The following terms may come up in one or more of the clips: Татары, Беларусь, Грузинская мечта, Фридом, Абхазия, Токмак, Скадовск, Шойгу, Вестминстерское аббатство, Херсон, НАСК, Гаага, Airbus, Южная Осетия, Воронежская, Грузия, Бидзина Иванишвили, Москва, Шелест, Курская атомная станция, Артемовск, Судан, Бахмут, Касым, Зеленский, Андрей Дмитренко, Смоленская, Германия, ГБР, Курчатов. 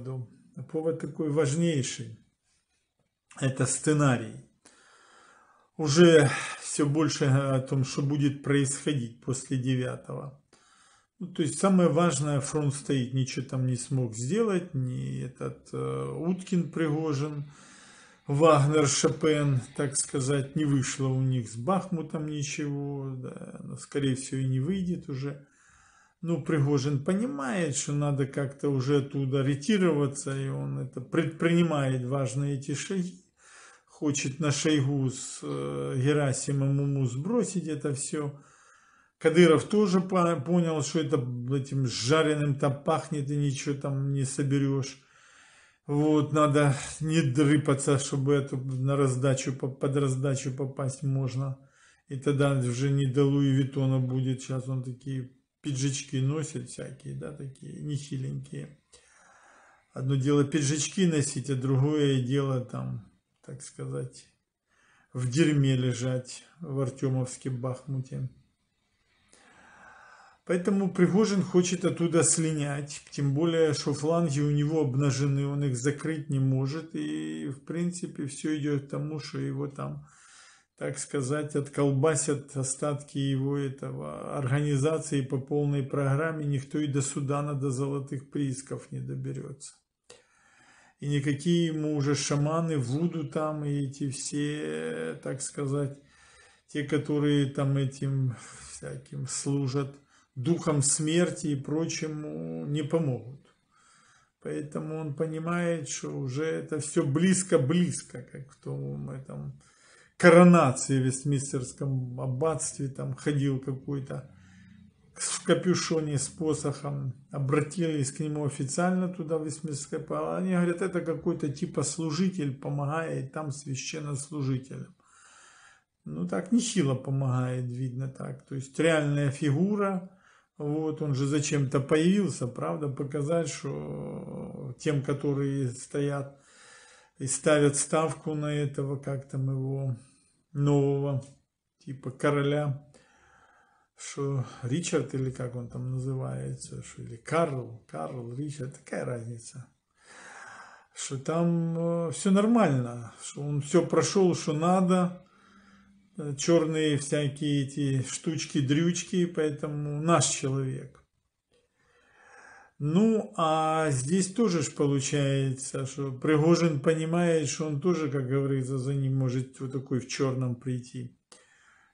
году. Повод такой важнейший. Это сценарий. Уже все больше о том, что будет происходить после 9-го. Ну, то есть самое важное, фронт стоит, ничего там не смог сделать. Ни этот Уткин, Пригожин, Вагнер, Шопен, так сказать, не вышло у них с Бахмутом ничего. Да, но, скорее всего, и не выйдет уже. Ну, Пригожин понимает, что надо как-то уже оттуда ретироваться, и он это предпринимает важные эти шаги. Хочет на Шойгу с Герасимом уму сбросить это все. Кадыров тоже понял, что это этим жареным там пахнет и ничего там не соберешь. Вот, надо не дрыпаться, чтобы эту на раздачу, под раздачу попасть можно. И тогда уже не до Луи Витона будет. Сейчас он такие пиджачки носит всякие, да, такие нехиленькие. Одно дело пиджачки носить, а другое дело там, так сказать, в дерьме лежать в Артемовске, Бахмуте. Поэтому Пригожин хочет оттуда слинять, тем более, что фланги у него обнажены, он их закрыть не может. И, в принципе, все идет к тому, что его там, так сказать, отколбасят остатки его этого организации по полной программе. Никто и до Судана, до золотых приисков не доберется. И никакие ему уже шаманы, вуду там, и эти все, так сказать, те, которые там этим всяким служат, духом смерти и прочему, не помогут. Поэтому он понимает, что уже это все близко-близко, как в том этом коронации в Вестминстерском аббатстве. Там ходил какой-то в капюшоне с посохом. Обратились к нему официально туда, в Вестминстерское аббатство. Они говорят, это какой-то типа служитель помогает там священнослужителям. Ну так нехило помогает, видно так. То есть реальная фигура. Вот, он же зачем-то появился, правда, показать, что тем, которые стоят и ставят ставку на этого, как там его, нового, типа короля, что Ричард, или как он там называется, что, или Карл, Ричард, какая разница, что там все нормально, что он все прошел, что надо, черные всякие эти штучки-дрючки, поэтому наш человек. Ну, а здесь тоже ж получается, что Пригожин понимает, что он тоже, как говорится, за ним может вот такой в черном прийти.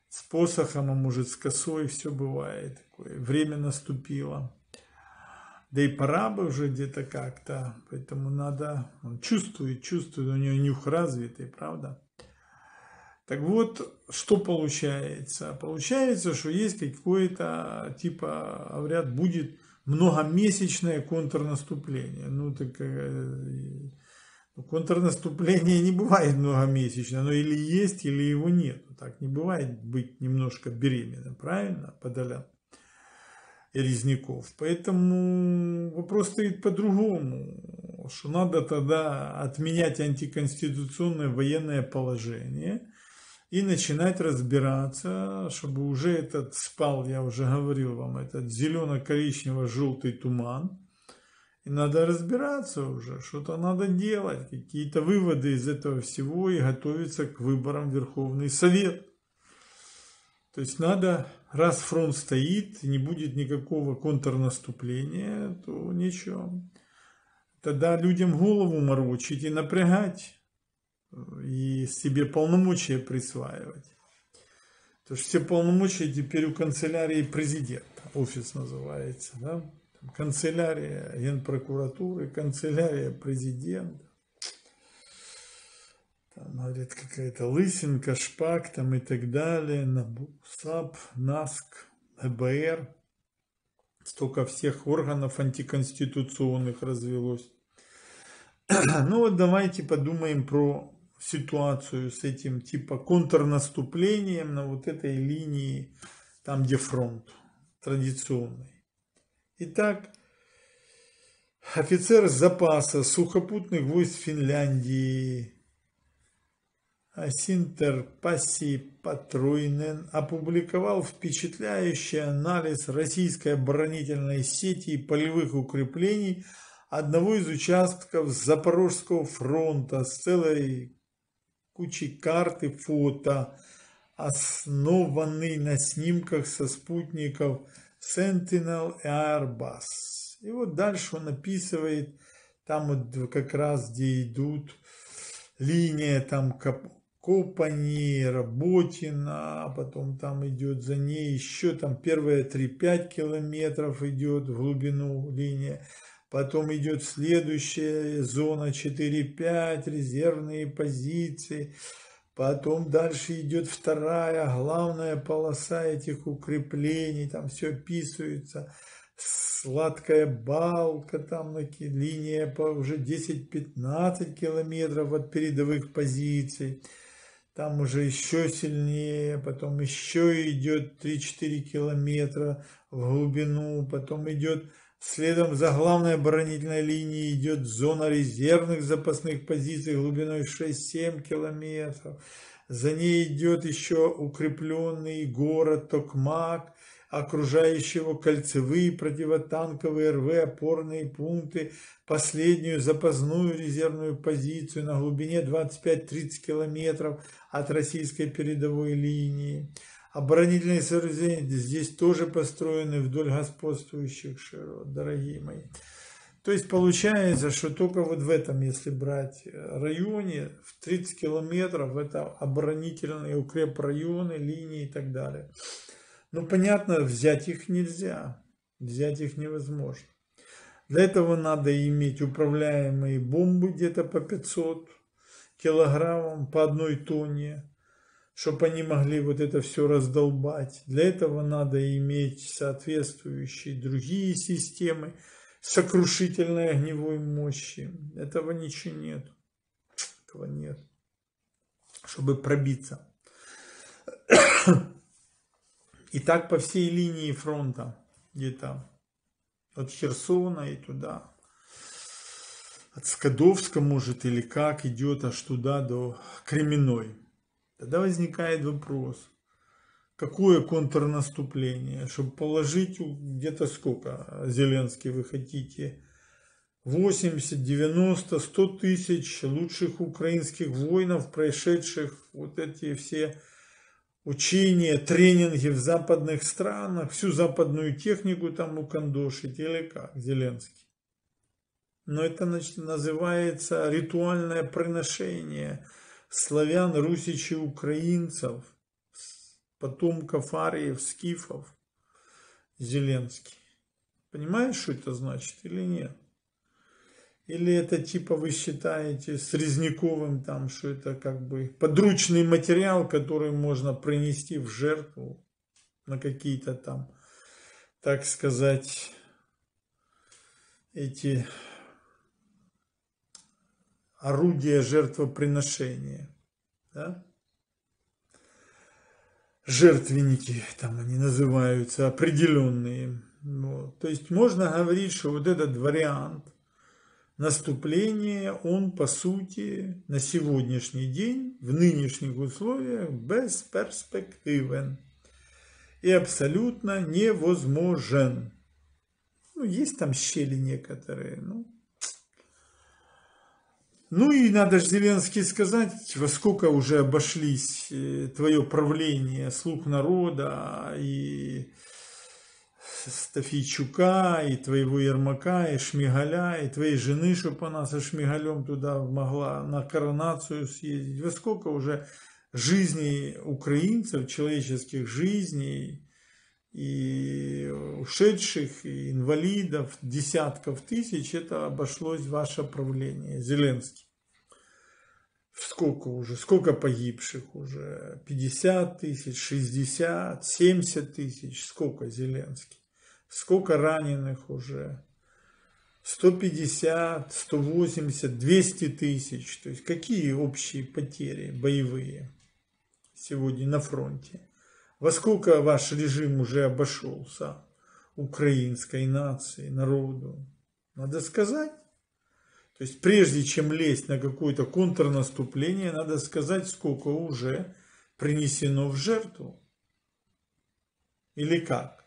С посохом, а может с косой, все бывает. Такое время наступило. Да и пора бы уже где-то как-то, поэтому надо... Он чувствует, у него нюх развитый, правда? Так вот, что получается? Получается, что есть какое-то, типа, говорят, будет многомесячное контрнаступление. Ну, так контрнаступление не бывает многомесячное. Оно или есть, или его нет. Так не бывает быть немножко беременным, правильно, Подоляк и Резников. Поэтому вопрос стоит по-другому. Что надо тогда отменять антиконституционное военное положение и начинать разбираться, чтобы уже этот спал, я уже говорил вам, этот зелено-коричнево-желтый туман. И надо разбираться уже, что-то надо делать, какие-то выводы из этого всего и готовиться к выборам в Верховный Совет. То есть надо, раз фронт стоит, не будет никакого контрнаступления, то ничего. Тогда людям голову морочить и напрягать. И себе полномочия присваивать. Потому что все полномочия теперь у канцелярии президента. Офис называется. Да? Канцелярия Генпрокуратуры, канцелярия президента. Там, говорит, какая-то лысинка, шпак там и так далее. НАБУ, САП, НАСК, ГБР. Столько всех органов антиконституционных развелось. Ну вот давайте подумаем про ситуацию с этим типа контрнаступлением на вот этой линии, там где фронт традиционный. Итак, офицер запаса сухопутных войск Финляндии Синтер Паси Патруйнен опубликовал впечатляющий анализ российской оборонительной сети и полевых укреплений, одного из участков Запорожского фронта с целой кучей карт и фото, основанный на снимках со спутников Sentinel и Airbus. И вот дальше он описывает, там вот как раз где идут линия, там Копани, Работина, а потом там идет за ней еще там первые 3-5 километров идет в глубину линия. Потом идет следующая зона 4-5, резервные позиции. Потом дальше идет вторая, главная полоса этих укреплений. Там все описывается. Сладкая балка, там линия по уже 10-15 километров от передовых позиций. Там уже еще сильнее, потом еще идет 3-4 километра в глубину. Потом идет следом за главной оборонительной линией идет зона резервных запасных позиций глубиной 6-7 километров. За ней идет еще укрепленный город Токмак, окружающего кольцевые противотанковые РВ, опорные пункты, последнюю запасную резервную позицию на глубине 25-30 километров от российской передовой линии. Оборонительные сооружения здесь тоже построены вдоль господствующих широт, дорогие мои. То есть получается, что только вот в этом, если брать районе, в 30 километров это оборонительные укрепрайоны, линии и так далее. Ну, понятно, взять их нельзя, взять их невозможно. Для этого надо иметь управляемые бомбы где-то по 500 килограммам, по 1 тонне, чтобы они могли вот это все раздолбать. Для этого надо иметь соответствующие другие системы сокрушительной огневой мощи. Этого ничего нет. Этого нет. Чтобы пробиться. И так по всей линии фронта, где-то от Херсона и туда, от Скадовска, может, или как, идет аж туда до Кременной. Тогда возникает вопрос, какое контрнаступление, чтобы положить где-то сколько, Зеленский, вы хотите, 80, 90, 100 тысяч лучших украинских воинов, прошедших вот эти все учения, тренинги в западных странах, всю западную технику там укандошить или как, Зеленский. Но это называется ритуальное приношение славян, русичей, украинцев, потомков ариев, скифов, Зеленский. Понимаешь, что это значит или нет? Или это типа вы считаете с Резниковым, там, что это как бы подручный материал, который можно принести в жертву на какие-то там, так сказать, эти орудия жертвоприношения. Да? Жертвенники, там они называются, определенные. Вот. То есть можно говорить, что вот этот вариант наступления, он по сути на сегодняшний день, в нынешних условиях, бесперспективен и абсолютно невозможен. Ну, есть там щели некоторые, ну. Ну и надо же, Зеленский, сказать, во сколько уже обошлись твое правление слуг народа и Стафичука, и твоего Ермака, и Шмигаля, и твоей жены, чтобы она со Шмигалем туда могла на коронацию съездить. Во сколько уже жизней украинцев, человеческих жизней, и ушедших, и инвалидов, десятков тысяч, это обошлось ваше правление, Зеленский. Сколько уже, сколько погибших уже? 50 тысяч, 60, 70 тысяч, сколько, Зеленский? Сколько раненых уже? 150, 180, 200 тысяч. То есть какие общие потери боевые сегодня на фронте? Во сколько ваш режим уже обошелся украинской нации, народу? Надо сказать. То есть прежде чем лезть на какое-то контрнаступление, надо сказать, сколько уже принесено в жертву. Или как?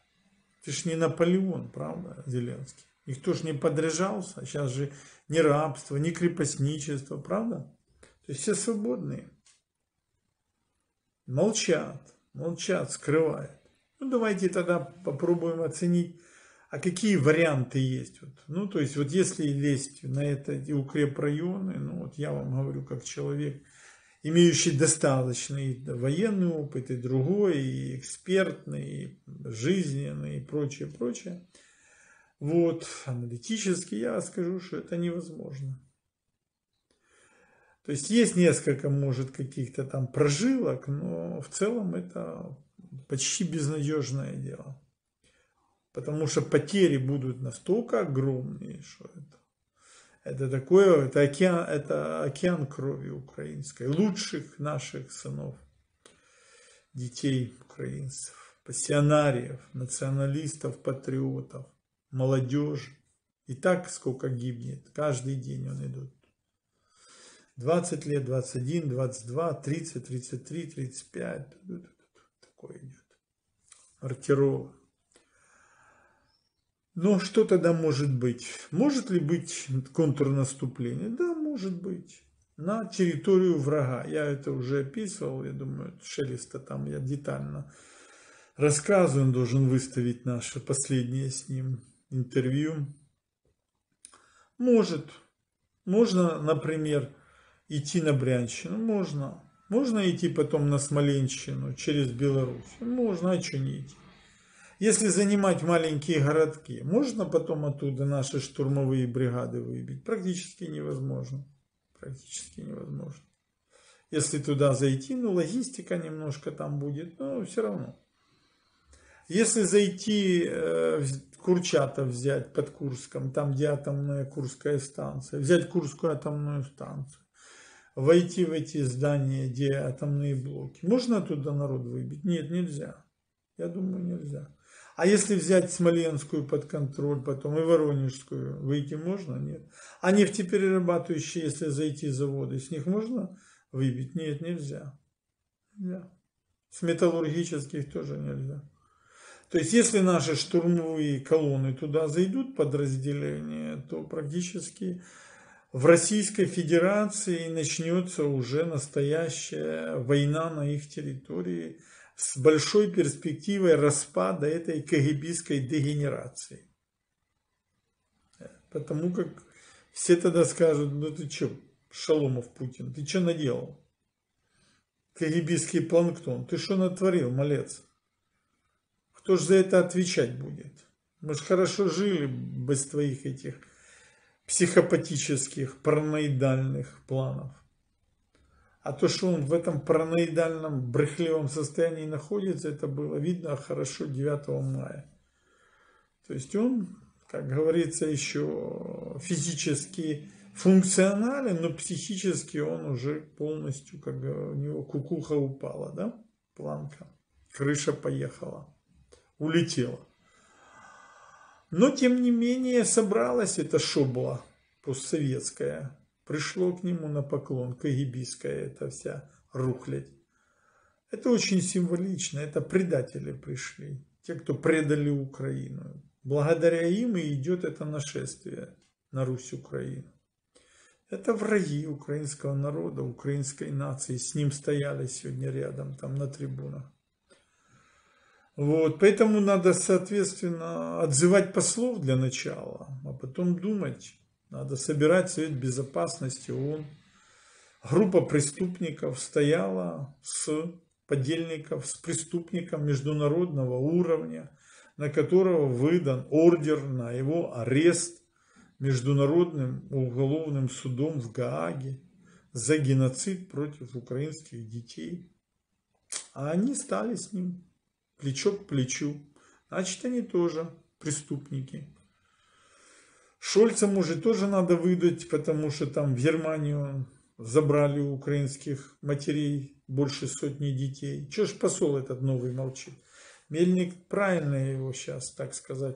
Ты ж не Наполеон, правда, Зеленский? Никто же не подряжался. Сейчас же ни рабство, ни крепостничество, правда? То есть все свободные. Молчат, молчат, скрывают. Ну давайте тогда попробуем оценить, а какие варианты есть. Вот. Ну то есть вот если лезть на это и укрепрайоны, ну вот я вам говорю как человек, имеющий достаточный военный опыт, и другой, и экспертный, и жизненный, и прочее, прочее. Вот, аналитически я скажу, что это невозможно. То есть есть несколько, может, каких-то там прожилок, но в целом это почти безнадежное дело. Потому что потери будут настолько огромные, что это океан крови украинской, лучших наших сынов, детей украинцев, пассионариев, националистов, патриотов, молодежи. И так сколько гибнет, каждый день он идет. 20 лет, 21, 22, 30, 33, 35, такое идет. Мартирова. Но что тогда может быть? Может ли быть контрнаступление? Да, может быть. На территорию врага. Я это уже описывал. Я думаю, Шелеста там я детально рассказываю. Он должен выставить наше последнее с ним интервью. Может. Можно, например, идти на Брянщину. Можно. Можно идти потом на Смоленщину через Беларусь. Можно, а что не идти? Если занимать маленькие городки, можно потом оттуда наши штурмовые бригады выбить? Практически невозможно. Практически невозможно. Если туда зайти, ну логистика немножко там будет, но все равно. Если зайти, Курчатов взять под Курском, там где атомная Курская станция, взять Курскую атомную станцию, войти в эти здания, где атомные блоки, можно туда народ выбить? Нет, нельзя. Я думаю, нельзя. А если взять Смоленскую под контроль, потом и Воронежскую, выйти можно? Нет. А нефтеперерабатывающие, если зайти заводы, с них можно выбить? Нет, нельзя. Нельзя. С металлургических тоже нельзя. То есть, если наши штурмовые колонны туда зайдут, подразделения, то практически в Российской Федерации начнется уже настоящая война на их территории, с большой перспективой распада этой кагибистской дегенерации. Потому как все тогда скажут, ну ты что, Шаломов Путин, ты что наделал? Кагибистский планктон, ты что натворил, малец? Кто же за это отвечать будет? Мы же хорошо жили без твоих этих психопатических, параноидальных планов. А то, что он в этом параноидальном, брехливом состоянии находится, это было видно хорошо 9 мая. То есть он, как говорится, еще физически функционален, но психически он уже полностью, как у него кукуха упала, да? Планка, крыша поехала, улетела. Но, тем не менее, собралась эта шобла постсоветская. Пришло к нему на поклон, кагибистская эта вся рухлядь. Это очень символично, это предатели пришли, те, кто предали Украину. Благодаря им и идет это нашествие на Русь-Украину. Это враги украинского народа, украинской нации, с ним стояли сегодня рядом, там на трибунах. Вот, поэтому надо, соответственно, отзывать послов для начала, а потом думать. Надо собирать Совет Безопасности ООН. Группа преступников стояла с подельников, с преступником международного уровня, на которого выдан ордер на его арест Международным уголовным судом в Гааге за геноцид против украинских детей. А они стали с ним плечо к плечу. Значит, они тоже преступники. Шольцам уже тоже надо выдать, потому что там в Германию забрали у украинских матерей больше сотни детей. Чего ж посол этот новый молчит? Мельник правильно его сейчас, так сказать,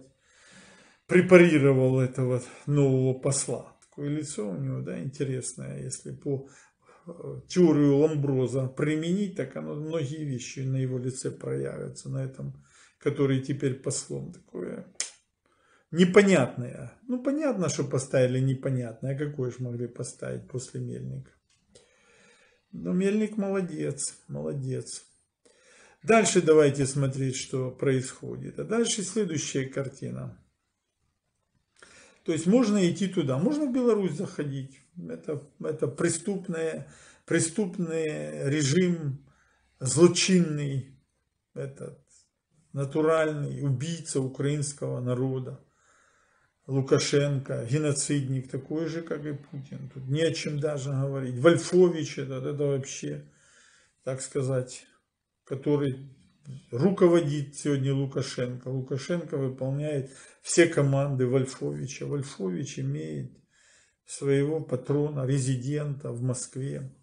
препарировал этого нового посла. Такое лицо у него, да, интересное. Если по теорию Ламброза применить, так оно многие вещи на его лице проявятся, на этом, который теперь послом. Такое... непонятные. Ну, понятно, что поставили непонятное. А какое же могли поставить после Мельника? Но Мельник молодец, молодец. Дальше давайте смотреть, что происходит. А дальше следующая картина. То есть можно идти туда, можно в Беларусь заходить. Это преступный режим, злочинный, этот натуральный убийца украинского народа. Лукашенко, геноцидник, такой же, как и Путин. Тут не о чем даже говорить. Вольфович, это вообще, так сказать, который руководит сегодня Лукашенко. Лукашенко выполняет все команды Вольфовича. Вольфович имеет своего патрона, резидента в Москве.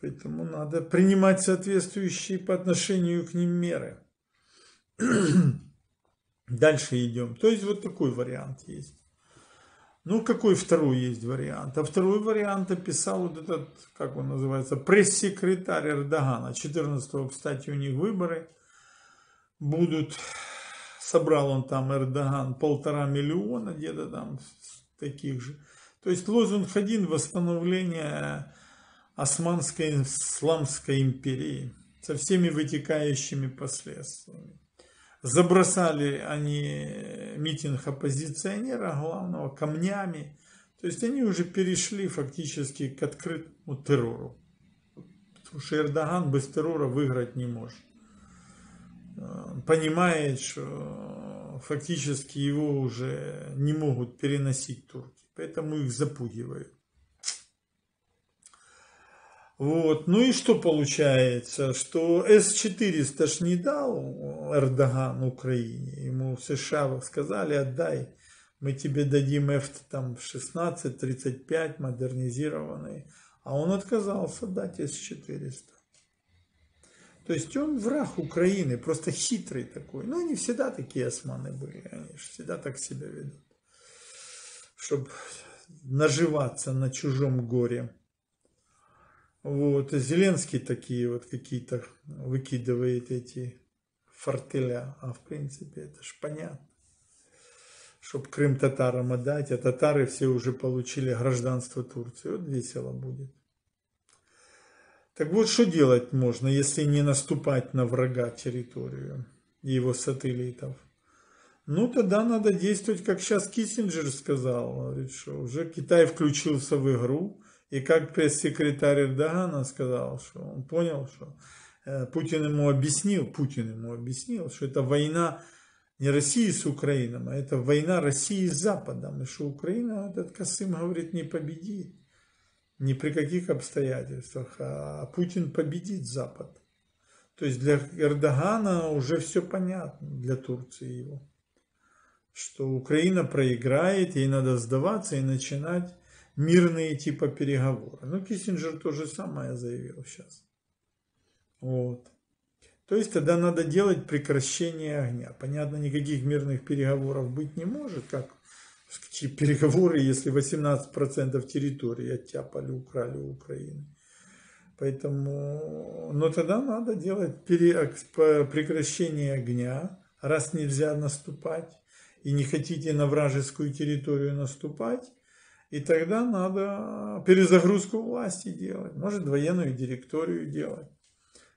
Поэтому надо принимать соответствующие по отношению к ним меры. Дальше идем. То есть вот такой вариант есть. Ну какой второй есть вариант? А второй вариант описал вот этот, как он называется, пресс-секретарь Эрдогана. 14-го, кстати, у них выборы будут. Собрал он там, Эрдоган, 1,5 миллиона где-то там таких же. То есть лозунг один: восстановление Османской Исламской империи со всеми вытекающими последствиями. Забросали они митинг оппозиционера главного камнями. То есть они уже перешли фактически к открытому террору. Потому что Эрдоган без террора выиграть не может. Понимает, что фактически его уже не могут переносить турки. Поэтому их запугивают. Вот. Ну и что получается, что С-400 ж не дал Эрдоган Украине, ему в США сказали: отдай, мы тебе дадим F-16, 35 модернизированные, а он отказался дать С-400. То есть он враг Украины, просто хитрый такой. Ну они всегда такие, османы, были, они же всегда так себя ведут, чтобы наживаться на чужом горе. Вот, Зеленский такие вот какие-то выкидывает эти фортеля, а в принципе это ж понятно, чтобы Крым татарам отдать, а татары все уже получили гражданство Турции, вот весело будет. Так вот, что делать можно, если не наступать на врага территорию и его сателлитов? Ну, тогда надо действовать, как сейчас Киссинджер сказал, что уже Китай включился в игру. И как пресс-секретарь Эрдогана сказал, что он понял, что Путин ему объяснил, что это война не России с Украиной, а это война России с Западом. И что Украина, этот Касым говорит, не победит ни при каких обстоятельствах, а Путин победит Запад. То есть для Эрдогана уже все понятно, для Турции его, что Украина проиграет, ей надо сдаваться и начинать мирные типа переговоры. Ну, Киссинджер то же самое заявил сейчас. Вот. То есть тогда надо делать прекращение огня. Понятно, никаких мирных переговоров быть не может. Как переговоры, если 18% территории оттяпали, украли у Украины. Поэтому, но тогда надо делать прекращение огня, раз нельзя наступать и не хотите на вражескую территорию наступать. И тогда надо перезагрузку власти делать, может военную директорию делать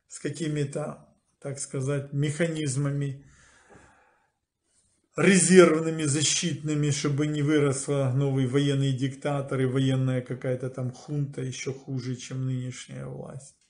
с какими-то, так сказать, механизмами резервными, защитными, чтобы не выросла новый военный диктатор и военная какая-то там хунта еще хуже, чем нынешняя власть.